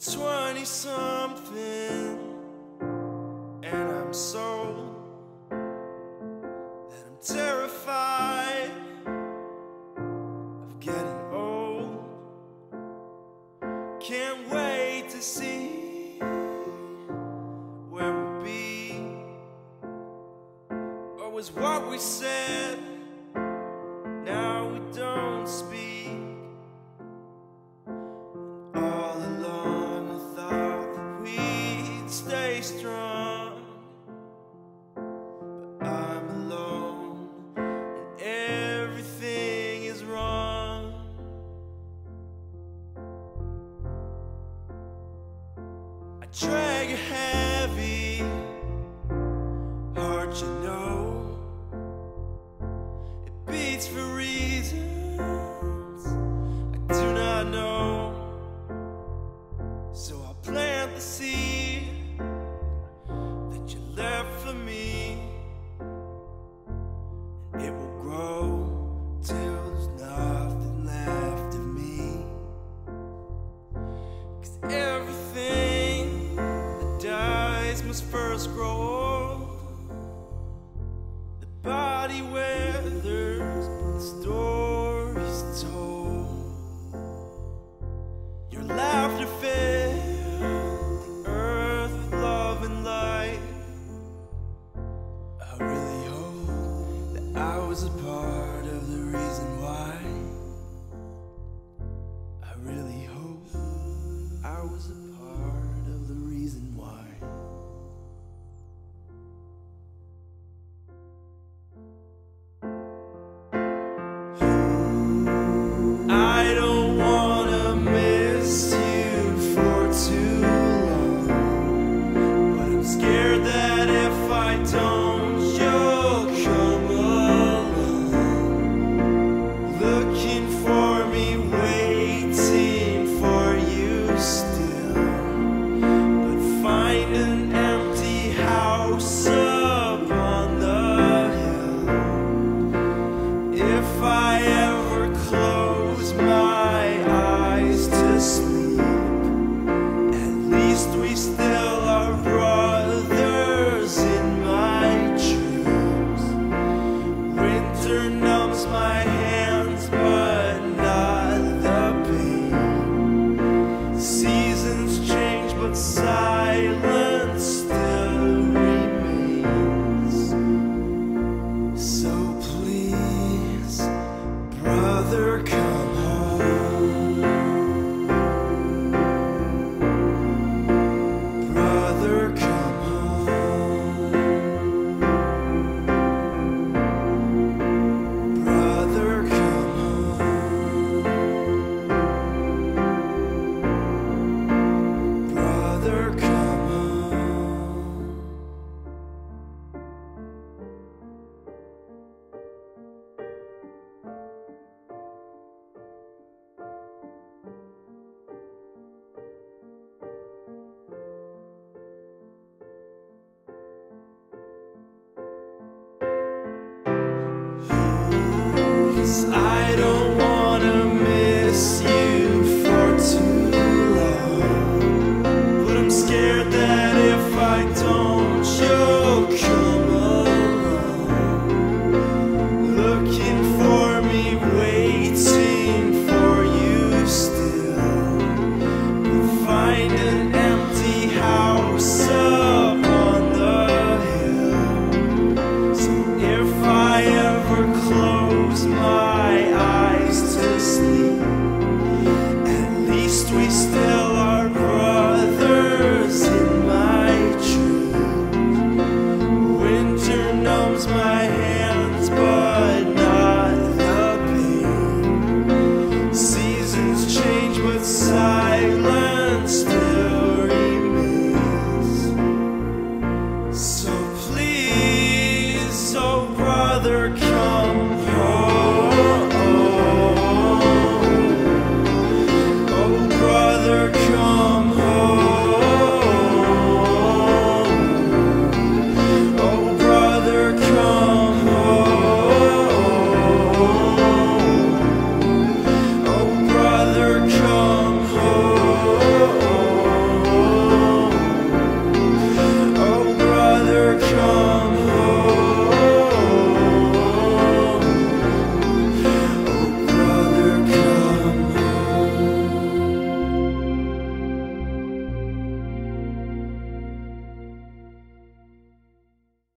20-something, and I'm so that I'm terrified of getting old. Can't wait to see where we'll be. What was what we said? Now we don't speak. All along I thought that we'd stay strong, but I'm alone and everything is wrong. I drag a heavy heart, you know. It beats for reasons I do not know. So I'll plant the seed that you left for me, and it will grow till there's nothing left of me. 'Cause everything that dies must first grow old. The body withers, but the story's told. Your laughter fades, was a part of the reason why. I really hope I was a part of the reason why. I don't wanna miss you for too long, but I'm scared that if I don't, you'll come for me, waiting for you still. But find an empty house up on the hill. If I ever close my eyes to sleep, at least we still are brothers in my dreams. Winter numbs my hands, but silence still remains. So please, brother, come home. Brother, come home. Brother, come home. I don't want to miss you for too long, but I'm scared that if I don't, you'll come along. Looking for me, waiting for you still. But find an empty house up on the hill. So if I ever close my eyes to